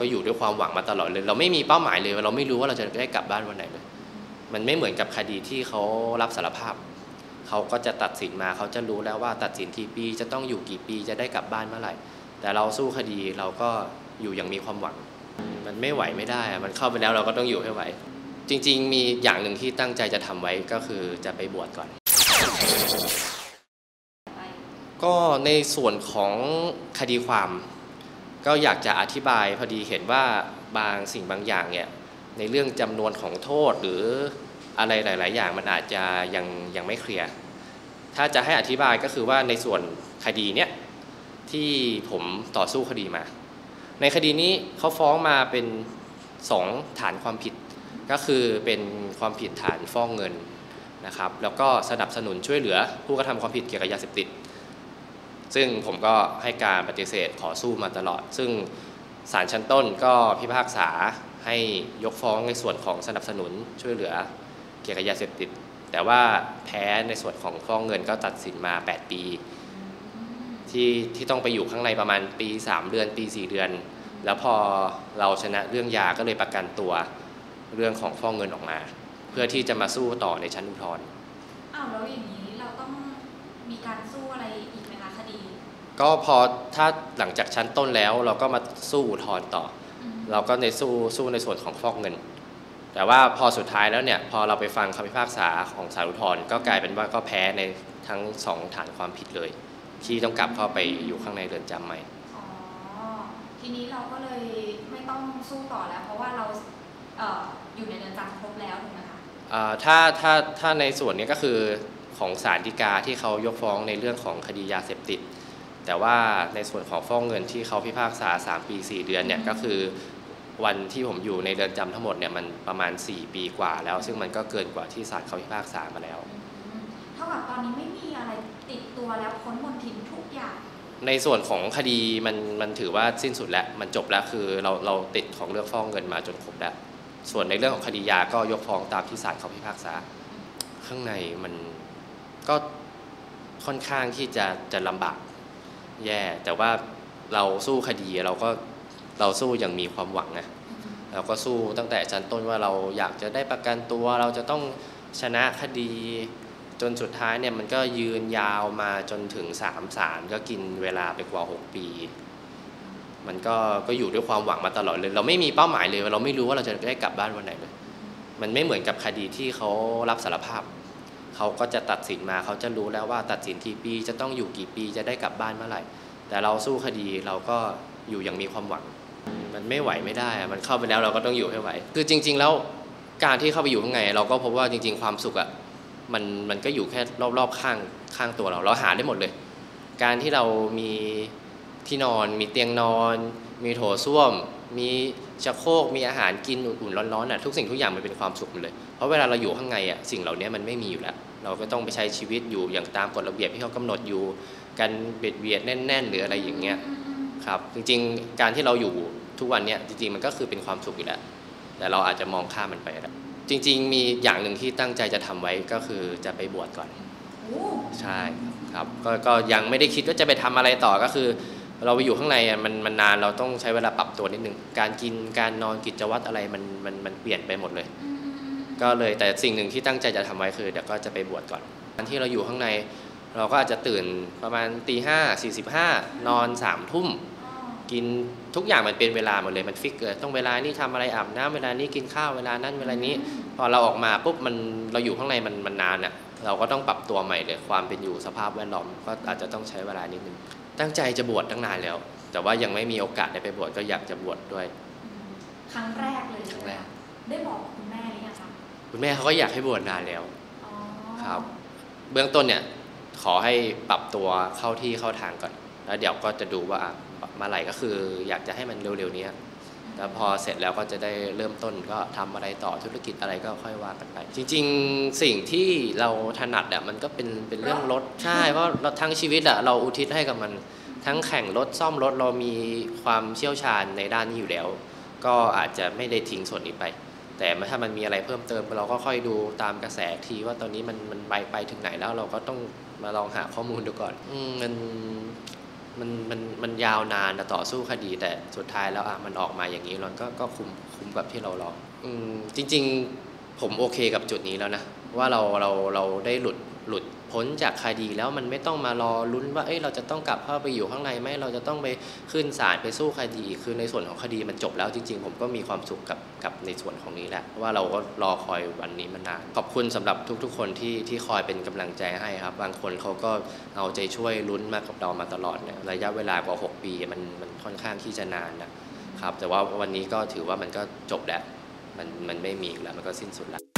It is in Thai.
ก็อยู่ด้วยความหวังมาตลอดเลยเราไม่มีเป้าหมายเลยเราไม่รู้ว่าเราจะได้กลับบ้านวันไหนเลยมันไม่เหมือนกับคดีที่เขารับสารภาพเขาก็จะตัดสินมาเขาจะรู้แล้วว่าตัดสินกี่ปีจะต้องอยู่กี่ปีจะได้กลับบ้านเมื่อไหร่แต่เราสู้คดีเราก็อยู่อย่างมีความหวังมันไม่ไหวไม่ได้มันเข้าไปแล้วเราก็ต้องอยู่ให้ไหวจริงๆมีอย่างหนึ่งที่ตั้งใจจะทำไว้ก็คือจะไปบวชก่อนก็ในส่วนของคดีความก็อยากจะอธิบายพอดีเห็นว่าบางสิ่งบางอย่างเนี่ยในเรื่องจำนวนของโทษหรืออะไรหลายๆอย่างมันอาจจะยังไม่เคลียร์ถ้าจะให้อธิบายก็คือว่าในส่วนคดีเนี้ยที่ผมต่อสู้คดีมาในคดีนี้เขาฟ้องมาเป็น2ฐานความผิดก็คือเป็นความผิดฐานฟอกเงินนะครับแล้วก็สนับสนุนช่วยเหลือผู้กระทำความผิดเกี่ยวกับยาเสพติดซึ่งผมก็ให้การปฏิเสธขอสู้มาตลอดซึ่งศาลชั้นต้นก็พิพากษาให้ยกฟ้องในส่วนของสนับสนุนช่วยเหลือเกี่ยวกับยาเสพติดแต่ว่าแพ้ในส่วนของฟอกเงินก็ตัดสินมา8ปีที่ต้องไปอยู่ข้างในประมาณปี3เดือนปี4เดือนแล้วพอเราชนะเรื่องยาก็เลยประกันตัวเรื่องของฟอกเงินออกมาเพื่อที่จะมาสู้ต่อในชั้นอุทธรณ์แล้วอย่างนี้เราต้องมีการสู้อะไรอีกไหมคะคดีก็พอถ้าหลังจากชั้นต้นแล้วเราก็มาสู้อุทธรณ์ต่อเราก็ในสู้ในส่วนของฟอกเงินแต่ว่าพอสุดท้ายแล้วเนี่ยพอเราไปฟังคำพิพากษาของศาลอุทธรณ์ก็กลายเป็นว่าก็แพ้ในทั้ง2ฐานความผิดเลยที่ต้องกลับเข้าไปอยู่ข้างในเรือนจำใหม่ทีนี้เราก็เลยไม่ต้องสู้ต่อแล้วเพราะว่าเราอยู่ในเรือนจำครบแล้วถูกไหมคะถ้าในส่วนนี้ก็คือของศาลฎีกาที่เขายกฟ้องในเรื่องของคดียาเสพติดแต่ว่าในส่วนของฟอกเงินที่เขาพิพากษา3ปี4เดือนเนี่ยก็คือวันที่ผมอยู่ในเรือนจำทั้งหมดเนี่ยมันประมาณ4ปีกว่าแล้วซึ่งมันก็เกินกว่าที่ศาลเขาพิพากษามาแล้วเท่ากับตอนนี้ไม่มีอะไรติดตัวแล้วพ้นมลทินทุกอย่างในส่วนของคดีมันถือว่าสิ้นสุดแล้วมันจบแล้วคือเราติดของเรื่องฟอกเงินมาจนครบแล้วส่วนในเรื่องของคดียาก็ยกฟ้องตามที่ศาลเขาพิพากษาข้างในมันก็ค่อนข้างที่จะลำบากแย่แต่ว่าเราสู้คดีเราสู้อย่างมีความหวังนะเราก็สู้ตั้งแต่ชั้นต้นว่าเราอยากจะได้ประกันตัวเราจะต้องชนะคดีจนสุดท้ายเนี่ยมันก็ยืนยาวมาจนถึง3ศาลก็กินเวลาไปกว่า6ปีมันก็อยู่ด้วยความหวังมาตลอดเลยเราไม่มีเป้าหมายเลยเราไม่รู้ว่าเราจะได้กลับบ้านวันไหนเลยมันไม่เหมือนกับคดีที่เขารับสารภาพเขาก็จะตัดสินมาเขาจะรู้แล้วว่าตัดสินกี่ปีจะต้องอยู่กี่ปีจะได้กลับบ้านเมื่อไหร่แต่เราสู้คดีเราก็อยู่อย่างมีความหวังมันไม่ไหวไม่ได้มันเข้าไปแล้วเราก็ต้องอยู่ให้ไหวคือจริงๆแล้วการที่เข้าไปอยู่ข้างในเราก็พบว่าจริงๆความสุขอ่ะมันก็อยู่แค่รอบๆข้างตัวเราหาได้หมดเลยการที่เรามีที่นอนมีเตียงนอนมีโถส้วมมีชักโครกมีอาหารกินอุ่นๆร้อนๆน่ะทุกสิ่งทุกอย่างมันเป็นความสุขหมดเลยเพราะเวลาเราอยู่ข้างในอ่ะสิ่งเหล่านี้มันไม่มีอยู่แล้วเราก็ต้องไปใช้ชีวิตอยู่อย่างตามกฎระเบียบที่เขากำหนดอยู่กันเบียดแน่นๆหรืออะไรอย่างเงี้ยครับจริงๆการที่เราอยู่ทุกวันเนี่ยจริงๆมันก็คือเป็นความสุขอยู่แล้วแต่เราอาจจะมองข้ามมันไปแล้วจริงๆมีอย่างหนึ่งที่ตั้งใจจะทำไว้ก็คือจะไปบวชก่อนใช่ครับก็ยังไม่ได้คิดว่าจะไปทำอะไรต่อก็คือเราไปอยู่ข้างในมันนานเราต้องใช้เวลาปรับตัวนิดนึงการกินการนอนกิจวัตรอะไรมันเปลี่ยนไปหมดเลยก็เลยแต่สิ่งหนึ่งที่ตั้งใจจะทำไว้คือเดี๋ยวก็จะไปบวชก่อนการที่เราอยู่ข้างในเราก็อาจจะตื่นประมาณตีห้า45นอน3 ทุ่มกินทุกอย่างมันเป็นเวลาหมดเลยมันฟิกเลยต้องเวลานี้ทำอะไรอาบน้ำเวลานี้กินข้าวเวลานั้นเวลานี้พอเราออกมาปุ๊บเราอยู่ข้างในมันนานอ่ะเราก็ต้องปรับตัวใหม่เลยความเป็นอยู่สภาพแวดล้อมก็อาจจะต้องใช้เวลานิดนึงตั้งใจจะบวชตั้งนานแล้วแต่ว่ายังไม่มีโอกาสได้ไปบวชก็อยากจะบวชด้วยครั้งแรกเลยได้บอกคุณแม่หรือยังคะคุณแม่เขาก็อยากให้บวชนานแล้วครับเบื้องต้นเนี่ยขอให้ปรับตัวเข้าที่เข้าทางก่อนแล้วเดี๋ยวก็จะดูว่ามาไหลก็คืออยากจะให้มันเร็วๆนี้แล้วพอเสร็จแล้วก็จะได้เริ่มต้นก็ทำอะไรต่อธุรกิจอะไรก็ค่อยว่ากันไปจริงๆสิ่งที่เราถนัดอ่ะมันก็เป็นเรื่องรถใช่เพราะเราทั้งชีวิตอ่ะเราอุทิศให้กับมันทั้งแข่งรถซ่อมรถเรามีความเชี่ยวชาญในด้านนี้อยู่แล้วก็อาจจะไม่ได้ทิ้งส่วนนี้ไปแต่ถ้ามันมีอะไรเพิ่มเติมเราก็ค่อยดูตามกระแสทีว่าตอนนี้มันไปถึงไหนแล้วเราก็ต้องมาลองหาข้อมูลดูก่อน มันยาวนานต่อสู้คดีแต่สุดท้ายแล้วอ่ะมันออกมาอย่างนี้เราก็คุ้มกับที่เราลองจริงๆผมโอเคกับจุดนี้แล้วนะว่าเราได้หลุดพ้นจากคดีแล้วมันไม่ต้องมารอลุ้นว่าเอ้ยเราจะต้องกลับเข้าไปอยู่ข้างในไหมเราจะต้องไปขึ้นศาลไปสู้คดีคือในส่วนของคดีมันจบแล้วจริงๆผมก็มีความสุขกับในส่วนของนี้แหละว่าเราก็รอคอยวันนี้มานานขอบคุณสำหรับทุกๆคนที่คอยเป็นกำลังใจให้ครับบางคนเขาก็เอาใจช่วยลุ้นมากับเรามาตลอดเนี่ยระยะเวลากว่า6ปีมันค่อนข้างที่จะนานนะครับแต่ว่าวันนี้ก็ถือว่ามันก็จบแล้วมันไม่มีอีกแล้วมันก็สิ้นสุดแล้ว